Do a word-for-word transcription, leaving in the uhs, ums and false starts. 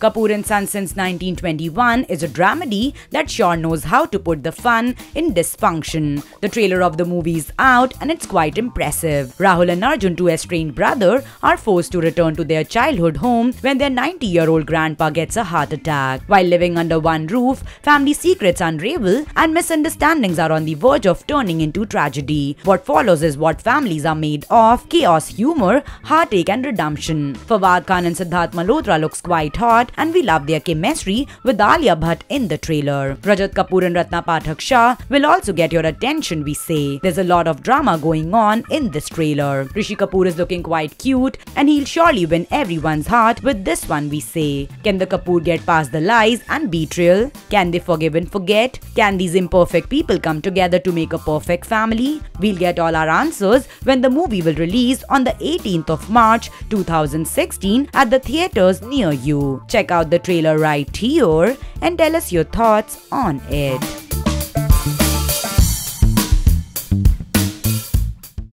Kapoor and Sons Since nineteen twenty-one is a dramedy that sure knows how to put the fun in dysfunction. The trailer of the movie is out and it's quite impressive. Rahul and Arjun, two estranged brothers, are forced to return to their childhood home when their ninety-year-old grandpa gets a heart attack. While living under one roof, family secrets unravel and misunderstandings are on the verge of turning into tragedy. What follows is what families are made of: chaos, humor, heartache and redemption. Fawad Khan and Siddharth Malhotra looks quite hot, and we love their chemistry with Alia Bhatt in the trailer. Rajat Kapoor and Ratna Pathak Shah will also get your attention, we say. There's a lot of drama going on in this trailer. Rishi Kapoor is looking quite cute and he'll surely win everyone's heart with this one, we say. Can the Kapoor get past the lies and betrayal? Can they forgive and forget? Can these imperfect people come together to make a perfect family? We'll get all our answers when the movie will release on the eighteenth of March two thousand sixteen at the theaters near you. Check out the trailer right here and tell us your thoughts on it.